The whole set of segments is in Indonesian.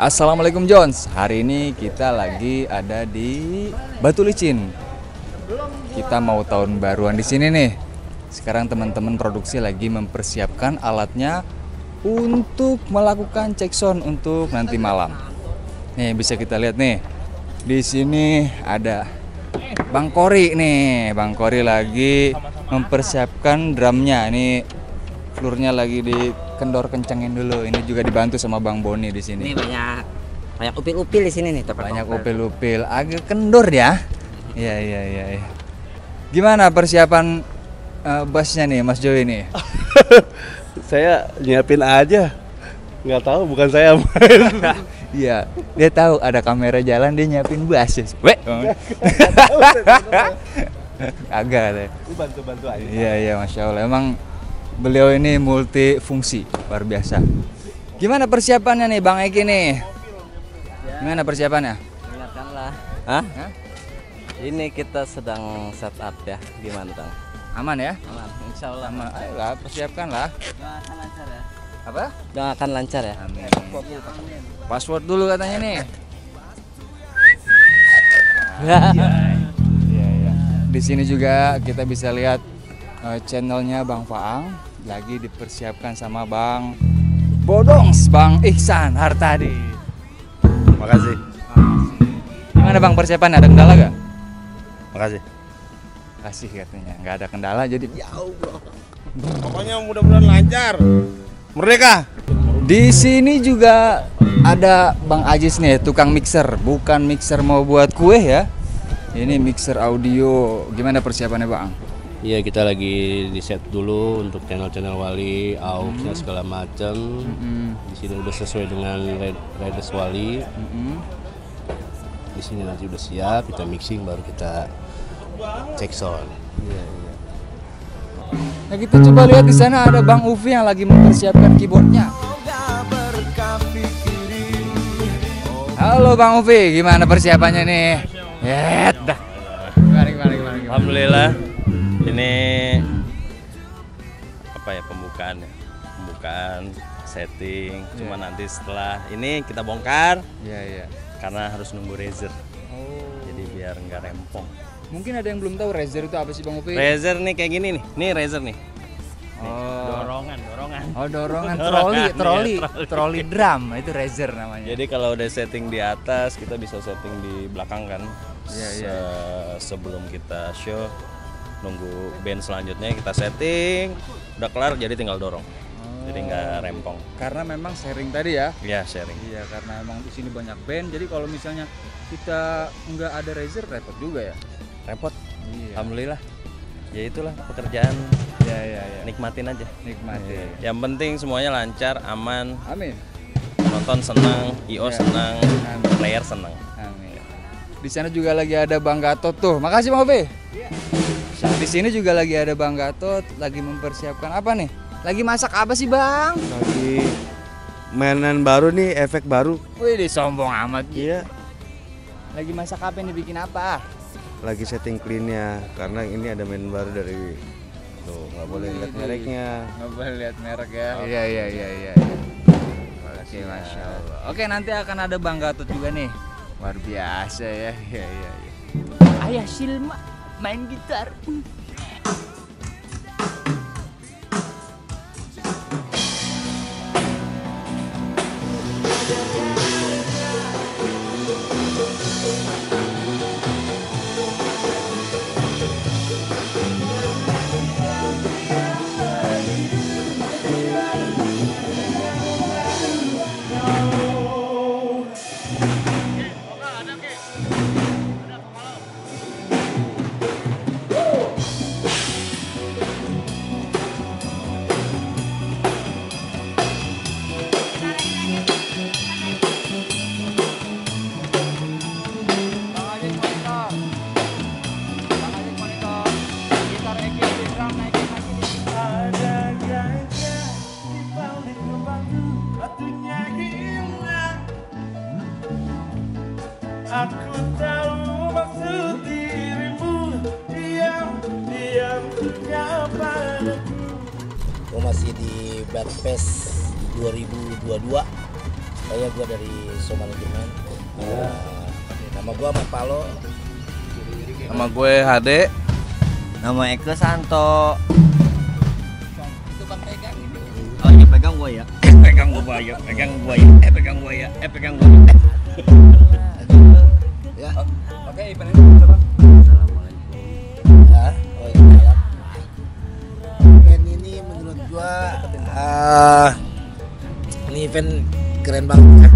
Assalamualaikum Jones. Hari ini kita lagi ada di Batu Licin. Kita mau tahun baruan di sini nih. Sekarang teman-teman produksi lagi mempersiapkan alatnya untuk melakukan cek sound untuk nanti malam. Nih bisa kita lihat nih. Di sini ada Bang Kori nih. Bang Kori lagi mempersiapkan drumnya. Ini flurnya lagi di kendor kencengin dulu. Ini juga dibantu sama Bang Boni di sini. Ini banyak upil-upil di sini nih. Banyak upil-upil, agak kendor ya. Iya. Gimana persiapan bassnya nih, Mas Jo ini? Saya nyiapin aja, nggak tahu, bukan saya main. Iya, dia tahu ada kamera jalan, dia nyiapin bass. Weh. Agak deh. Bantu-bantu aja. Iya, masya Allah. Emang beliau ini multifungsi, luar biasa. Gimana persiapannya nih Bang Eki nih? Gimana persiapannya? Ingatkanlah. Hah? Ini kita sedang setup ya di Mantang. Aman ya? Aman, insya Allah. Aman. Ayolah, persiapkanlah. Doakan lancar ya. Apa? Doakan lancar ya. Amin. Password dulu katanya nih. Iya. Di sini juga kita bisa lihat channelnya Bang Faang. Lagi dipersiapkan sama Bang Bodong, Bang Ihsan, Hartadi. Terima kasih. Gimana Bang persiapan, ada kendala gak? Makasih katanya, gak ada kendala jadi ya Allah. Pokoknya mudah-mudahan lancar. Merdeka. Di sini juga ada Bang Ajis nih, tukang mixer. Bukan mixer mau buat kue ya. Ini mixer audio. Gimana persiapannya Bang? Iya, kita lagi di set dulu untuk channel-channel Wali, AUX-nya segala macam. Di sini udah sesuai dengan Redes Wali. Di sini nanti udah siap, kita mixing baru kita cek sound. Iya. Nah, kita coba lihat di sana ada Bang Uvi yang lagi mempersiapkan keyboardnya. Halo Bang Uvi, gimana persiapannya nih? Mari. Alhamdulillah. Ini apa ya, pembukaan setting. Cuma nanti setelah ini kita bongkar. Iya. Karena harus nunggu Razer. Jadi biar nggak rempong. Mungkin ada yang belum tahu Razer itu apa sih Bang Upi? Razer nih kayak gini nih. Nih Razer nih. Dorongan. Troli drum itu Razer namanya. Jadi kalau udah setting di atas, kita bisa setting di belakang kan. Iya. Sebelum kita show, nunggu band selanjutnya kita setting, udah kelar jadi tinggal dorong. Jadi nggak rempong. Karena memang sharing tadi ya? Iya, sharing. Iya, karena memang di sini banyak band, jadi kalau misalnya kita nggak ada Razer repot juga ya? Repot. Iya. Alhamdulillah. Ya itulah pekerjaan. Iya. Nikmatin aja. Nikmatin. Yang penting semuanya lancar, aman. Amin. Penonton senang, IO senang, amin. Player senang. Amin. Di sana juga lagi ada Bang Gatot tuh. Makasih Bang Obe. Iya. Di sini juga lagi ada Bang Gatot lagi mempersiapkan apa nih? Lagi masak apa sih Bang? Lagi mainan baru nih, efek baru. Wih, sombong amat. Iya. Lagi masak apa nih, bikin apa? Lagi setting clean-nya karena ini ada mainan baru dari tuh, nggak boleh lihat mereknya. Nggak boleh lihat merek ya. Iya. Oke, Masya Allah. Oke, nanti akan ada Bang Gatot juga nih. Luar biasa ya. Iya. Ayah Silma main gitar. Batfest 2022. Saya gue dari Somaliland. Nama gue Pak Palo. Nama gue Hade. Nama Eko Santo. Itu Bang pegang itu. Oh, ini pegang gue ya. Pegang gue ya. Ya. Oke, Ipan ini berapa? Ini event keren banget,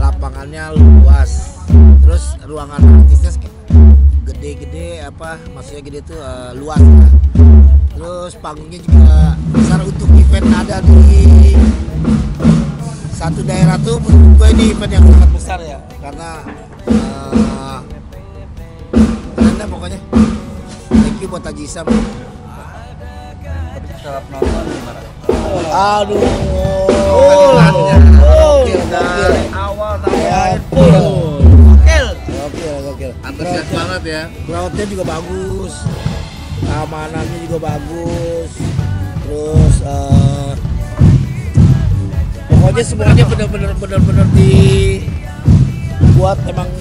lapangannya luas, terus ruangan artisnya gede-gede, maksudnya gede itu luas lah. Terus panggungnya juga besar untuk event ada di satu daerah tuh. Menurut gue ini event yang sangat besar ya, karena anda pokoknya thank you buat Ajisam. Cara penonton gimana? Aduh. Dari awal sampai akhir. Gokil. Antusias banget ya. Crowdnya juga bagus. Keamanannya juga bagus. Terus pokoknya semuanya benar-benar dibuat emang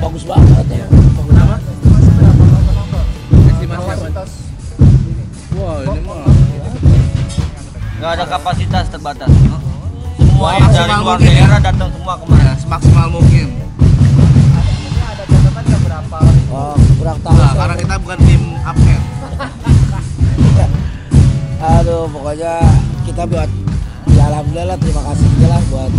bagus banget ya. Kenapa? Estimasi nggak ada, kapasitas terbatas. Semua yang dari luar daerah datang semua kemana? Semaksimal mungkin. Ada catatan ke berapa? Oh, kurang tahu. Nah, karena kita bukan tim absen. Aduh, pokoknya kita buat ya, alhamdulillah, terima kasih juga buat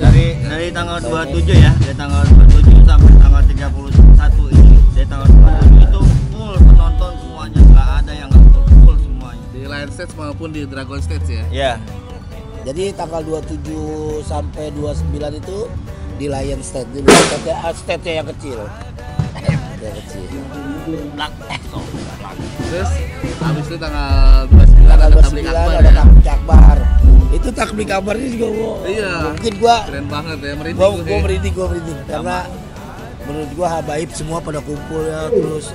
dari tanggal 27 ya, dari tanggal 27 sampai tanggal 31 ini, dari tanggal 27 itu full penonton semuanya, nggak ada yang Stage maupun di Dragon Stage ya. Iya. Jadi tanggal 27 sampai 29 itu di Lion Stage, di stage yang kecil. Terus habis itu tanggal 29 ada tablik akbar. Ada tablik akbar. Itu tablik akbarnya juga wow. Iya. Mungkin gua keren banget ya, merinding. Gua merinding karena menurut gua habaib semua pada kumpul ya, terus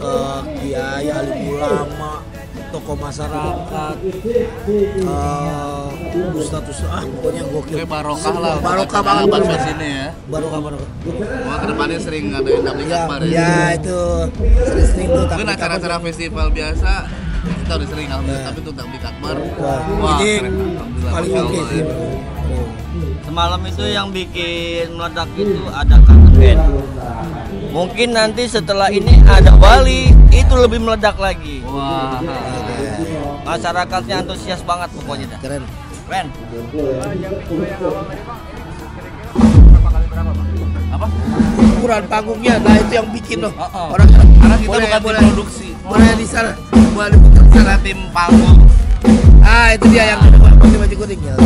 kiai, alim ulama, tokoh masyarakat, status pokoknya gokil. Oke, barokah lah. Barokah banget Batfest ini ya. Barokah. Wah, kedepannya sering ngadain tablik akbar ya. Ya itu sering tuh. Mungkin acara-acara festival biasa kita udah sering alhamdulillah, tapi tuh tablik akbar. Wah, keren paling oke sih. Semalam itu yang bikin meledak itu ada kangen band. Mungkin nanti setelah ini ada Bali, itu lebih meledak lagi. Wah. Masyarakatnya antusias banget pokoknya dah. Keren. Apa? Ukuran panggungnya, nah itu yang bikin loh. Orang karena kita bukan produksi. Boleh di sana, boleh secara tim panggung. Ah, itu dia yang pakai baju kuning ya.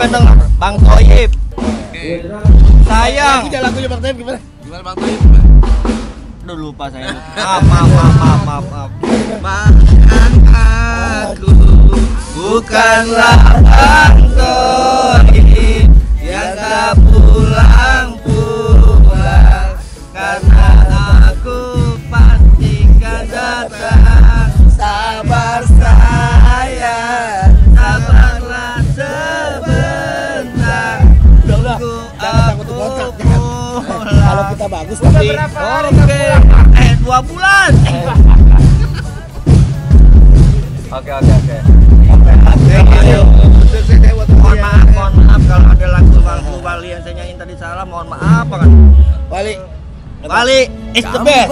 Pendengar Bang Toyib. Okay. Saya lagunya Bang Toyib gimana? Gimana Bang Toyib? Udah lupa saya. Maaf. Makan aku bukanlah Bang Toyib yang tak pulang karena aku pasti kan datang. Sabar saya. Kalau kita bagus tapi oke 2 bulan. Oke. Mohon maaf kalau ada lagu Wali yang saya nyanyiin tadi salah, mohon maaf banget. Wali is the best.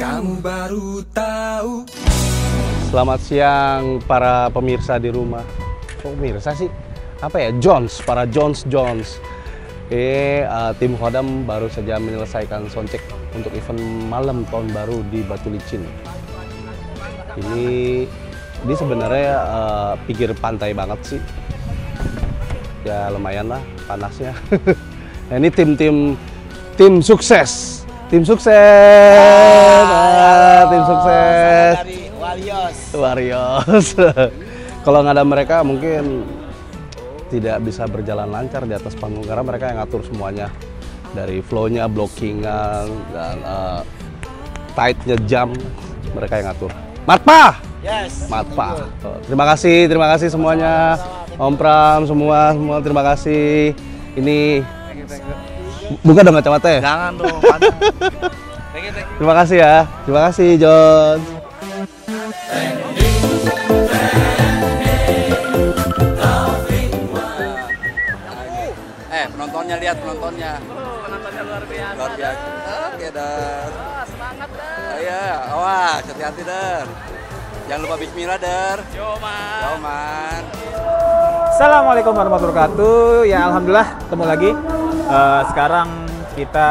Kamu baru tahu. Selamat siang para pemirsa di rumah. Pemirsa sih? Apa ya? Para Jones. Tim Kodam baru saja menyelesaikan soundcheck untuk event malam tahun baru di Batu Licin. Ini sebenarnya pinggir pantai banget sih. Ya lumayan lah panasnya. Nah, ini tim sukses. Dari Warriors. Kalau nggak ada mereka mungkin tidak bisa berjalan lancar di atas panggung karena mereka yang ngatur semuanya, dari flow-nya, blocking-nya, dan tight-nya jam, mereka yang ngatur. Matpa! Yes. Matpa. Terima kasih semuanya. Om Pram, semua terima kasih. Ini buka dong kacamata ya? Jangan dong. Thank you. Terima kasih ya. Terima kasih John. Penontonnya, lihat penontonnya. Penontonnya luar biasa. Luar biasa. Oke, Dan. Semangat, Dan. Iya, awas, hati-hati, Dan. Jangan lupa bismillah, Dan. Yo, Man. Yo, Man. Assalamualaikum warahmatullahi wabarakatuh. Ya, alhamdulillah ketemu lagi. Sekarang kita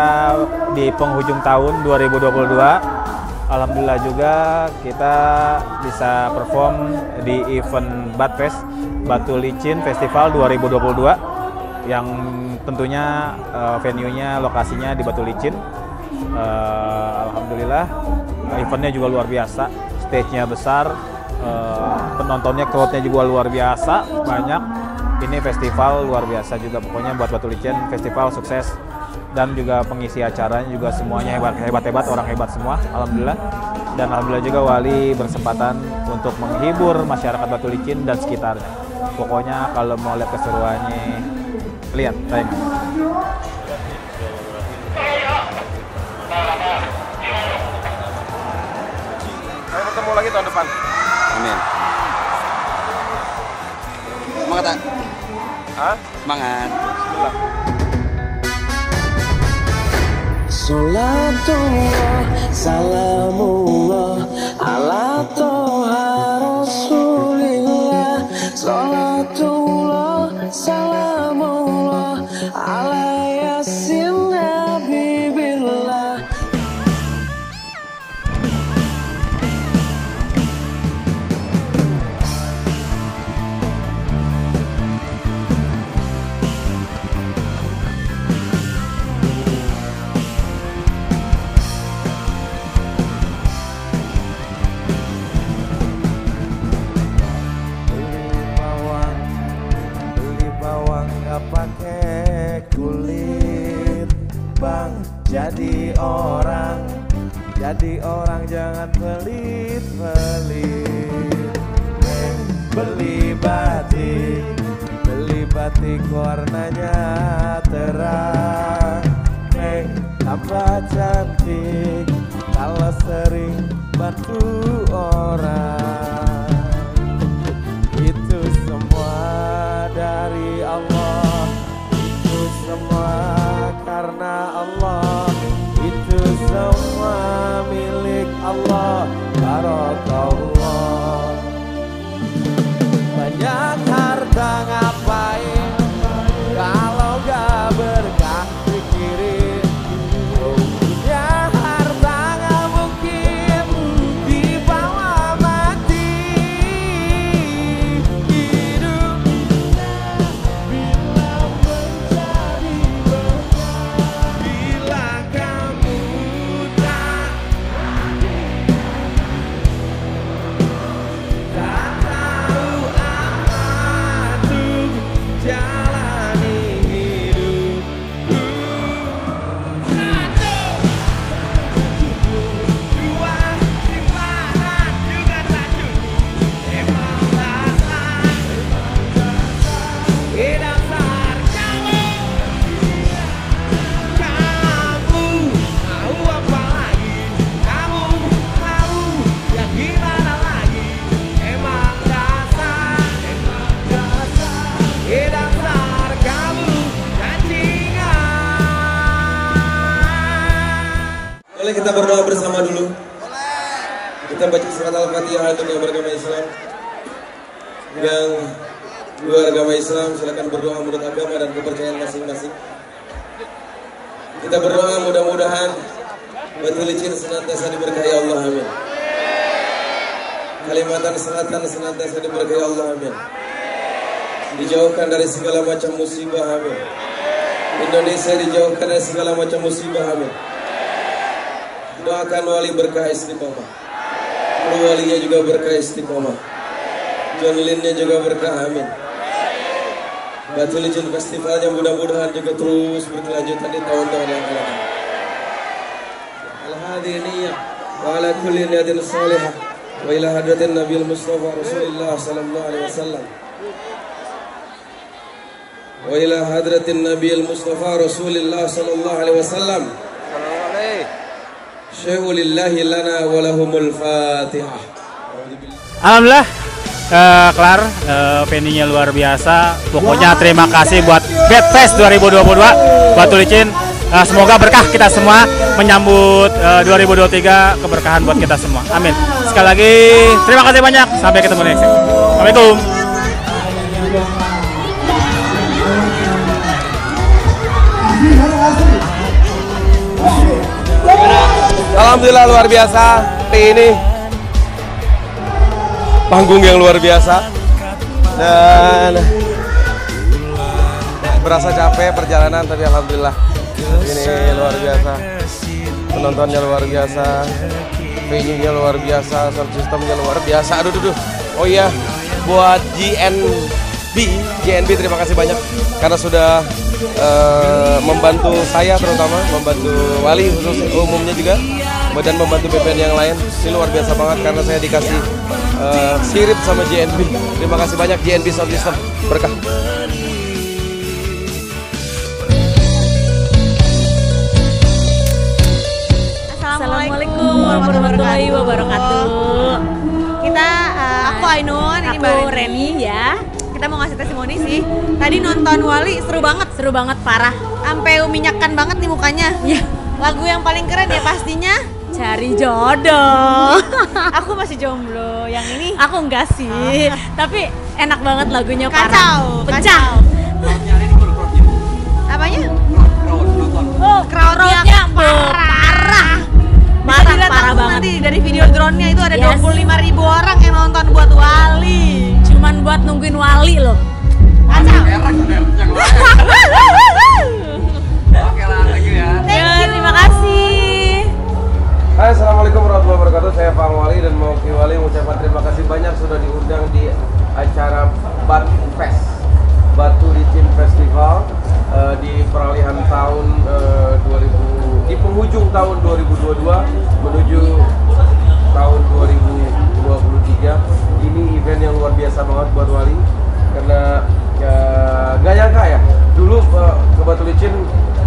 di penghujung tahun 2022. Alhamdulillah juga kita bisa perform di event Batfest Batu Licin Festival 2022. Yang tentunya venue-nya, lokasinya di Batu Licin. Alhamdulillah eventnya juga luar biasa, stage-nya besar, penontonnya, crowd-nya juga luar biasa, banyak. Ini festival luar biasa juga pokoknya buat Batu Licin, festival sukses. Dan juga pengisi acaranya juga semuanya hebat-hebat, orang hebat semua, alhamdulillah. Dan alhamdulillah juga Wali berkesempatan untuk menghibur masyarakat Batu Licin dan sekitarnya. Pokoknya kalau mau lihat keseruannya, lihat tayang. Sampai ketemu lagi tahun depan. Amin. Semangat, Kak. Hah? Semangat. Bismillah. Salatullah, salamullah, ala toha rasulillah. Salatullah, salamullah, ala yasin habibillah. Pakai kulit bang, jadi orang jangan pelit-pelit. Beli batik warnanya terang. Tambah cantik kalau sering bantu orang. Itu semua dari Allah. Karena Allah, itu semua milik Allah. Barakallah. Banyak harta ngapain kalau gak berkah pikirin. Punya harta gak mungkin dibawa mati. Hidup bila menjadi kita berdoa bersama dulu. Kita baca surat Al-Fatihah untuk yang beragama Islam. Yang beragama Islam silakan berdoa menurut agama dan kepercayaan masing-masing. Kita berdoa mudah-mudahan Batu Licin senantiasa diberkahi Allah, amin. Kalimantan Selatan senantiasa diberkahi Allah, amin. Dijauhkan dari segala macam musibah, amin. Indonesia dijauhkan dari segala macam musibah, amin. Doakan Wali berkah istiqomah, keluarganya juga berkah istiqomah. John Linnya juga berkah, amin. Batu Licin Festival yang mudah-mudahan juga terus berkelanjutan di tahun-tahun yang akan datang. Al-Hadiniyah wa ala kulli niyatin salihah wa ila hadratin Nabil Mustafa Rasulullah sallallahu alaihi wasallam. Wa ila hadratin Nabil Mustafa Rasulullah sallallahu alaihi wasallam. Syaihulillahi lana wa lahumul Fatihah. Alhamdulillah kelar, venue-nya luar biasa. Pokoknya terima kasih buat Batfest 2022 Batu Licin. Semoga berkah kita semua menyambut 2023, keberkahan buat kita semua. Amin. Sekali lagi terima kasih banyak. Sampai ketemu next time. Assalamualaikum. Alhamdulillah luar biasa hari ini. Panggung yang luar biasa dan berasa capek perjalanan, tapi alhamdulillah ini luar biasa, penontonnya luar biasa, venue-nya luar biasa, sound system-nya luar biasa. Aduh. Oh iya, buat JNB terima kasih banyak karena sudah membantu saya, terutama membantu Wali khusus umumnya juga, dan membantu BPN yang lain. Ini luar biasa banget karena saya dikasih sirip sama JNB. Terima kasih banyak JNB Sound System, berkah. Assalamualaikum warahmatullahi wabarakatuh. Aku Ainun, ini Mbak Reni ya. Kita mau ngasih testimoni sih. Tadi nonton Wali seru banget parah. Sampai minyakan banget nih mukanya. Iya. Lagu yang paling keren ya pastinya Cari Jodoh. Aku masih jomblo, yang ini aku enggak sih, tapi enak banget lagunya, kacau, parah, pecah. Apanya? Oh, crowdnya parah. Mari parah banget. Nanti dari video drone-nya itu ada 25.000 orang yang nonton buat Wali. Cuman buat nungguin Wali loh. Kacau. Oke lah, thank you ya. Terima kasih. Hai, assalamualaikum warahmatullahi wabarakatuh. Saya Bang Wali dan mewakili Wali mengucapkan terima kasih banyak sudah diundang di acara Batfest, Batu Licin Festival, di peralihan tahun 2000, di penghujung tahun 2022 menuju tahun 2023. Ini event yang luar biasa banget buat Wali karena nggak nyangka ya dulu ke Batu Licin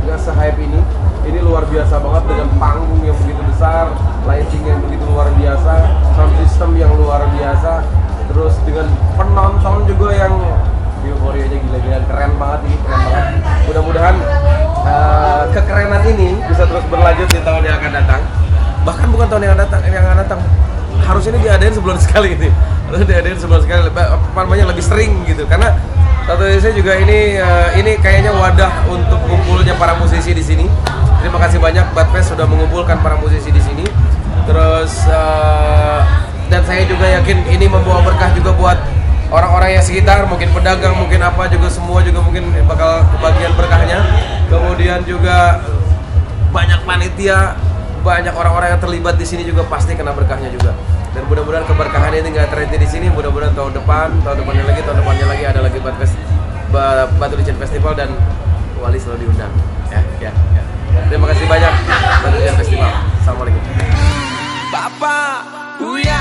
nggak se-hype ini. Ini luar biasa banget dengan panggung yang begitu besar, lighting yang begitu luar biasa, sound system yang luar biasa, terus dengan penonton juga yang euforianya gila-gilaan, keren banget ini, keren banget. Mudah-mudahan kekerenan ini bisa terus berlanjut di tahun yang akan datang. Bahkan bukan tahun yang akan datang, harus ini diadain sebulan sekali ini. Harus diadain sebulan sekali, lebih sering gitu. Karena satu sisi juga ini kayaknya wadah untuk kumpulnya para musisi di sini. Terima kasih banyak Batfest sudah mengumpulkan para musisi di sini. Terus dan saya juga yakin ini membawa berkah juga buat orang-orang yang sekitar, mungkin pedagang, mungkin apa juga, semua juga mungkin bakal kebagian berkahnya. Kemudian juga banyak panitia, banyak orang-orang yang terlibat di sini juga pasti kena berkahnya juga. Dan mudah-mudahan keberkahannya ini nggak terhenti di sini. Mudah-mudahan tahun depannya lagi ada lagi Batfest, Batu Licin Festival, dan Wali selalu diundang. Ya. Terima kasih banyak. Sampai jumpa di festival. Assalamualaikum. Bapak.